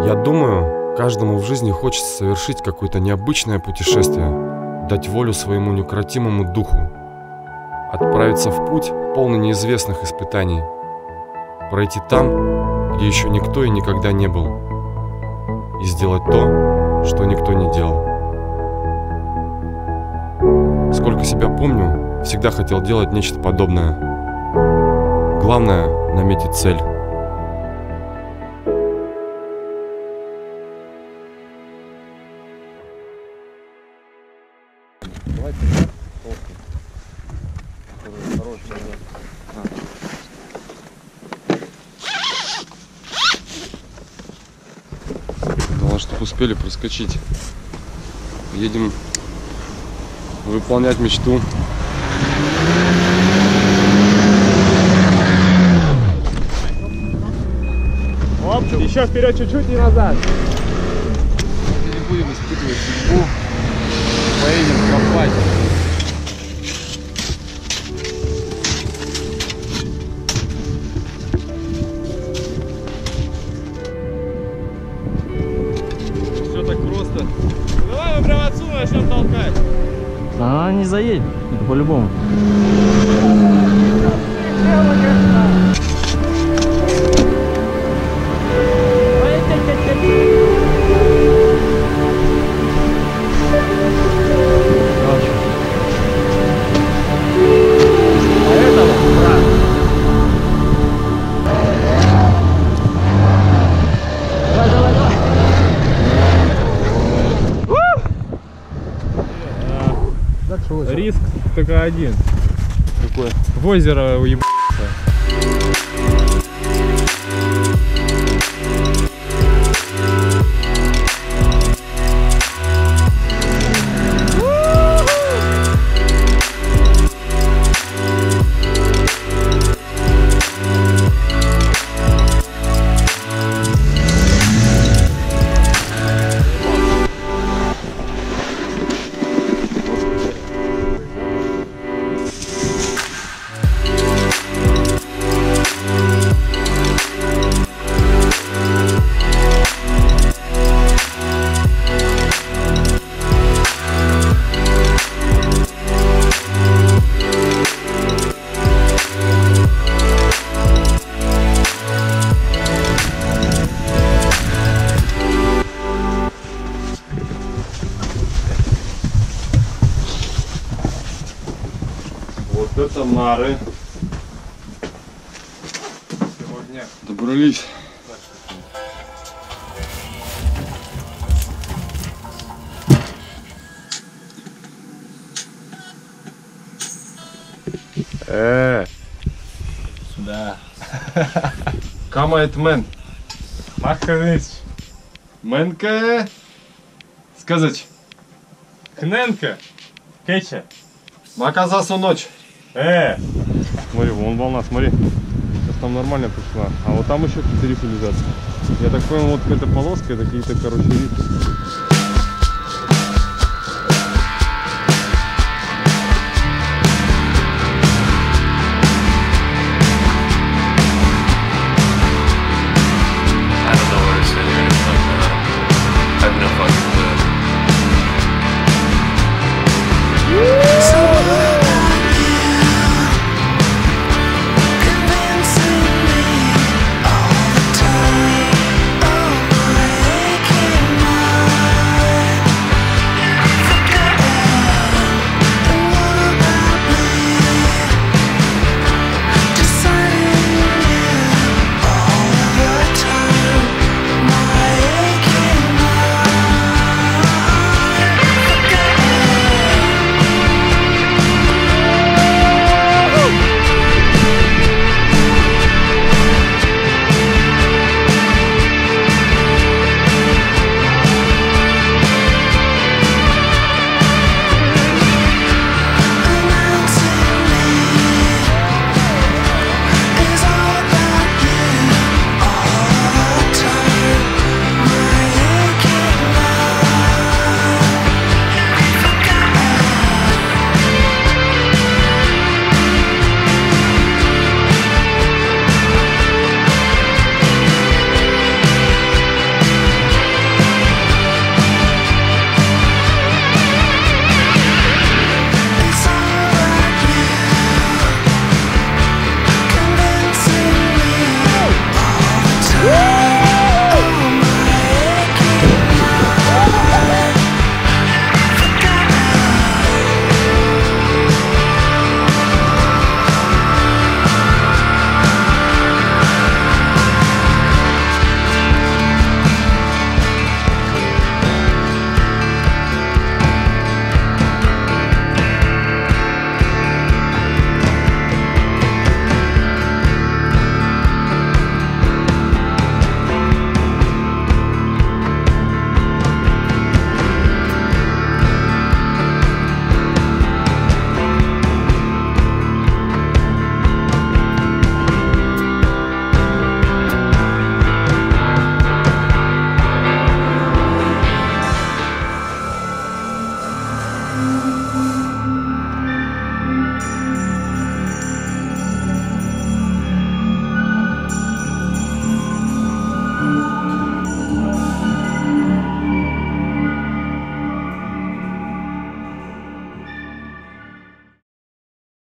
Я думаю, каждому в жизни хочется совершить какое-то необычное путешествие, дать волю своему неукротимому духу, отправиться в путь, полный неизвестных испытаний, пройти там, где еще никто и никогда не был, и сделать то, что никто не делал. Сколько себя помню, всегда хотел делать нечто подобное. Главное — наметить цель. Чтобы успели проскочить. Едем выполнять мечту. Оп, еще вперед чуть-чуть и назад. Не будем испытывать судьбу. Поедем копать. Давай мы прям отсюда начнем толкать. Она не заедет, это по-любому. Риск только один. Какой? В озеро уебаться. Это нары. Сегодня добрались. Сюда. Камает мен. Маханыч. Менка. Сказать. Кненка. Кеча. Маказасу ночь. Смотри, вон волна, смотри. Сейчас там нормально пришла. А вот там еще какие-то рифы лежат. Я так понял, вот какая-то полоска, это какие-то, короче, рифы.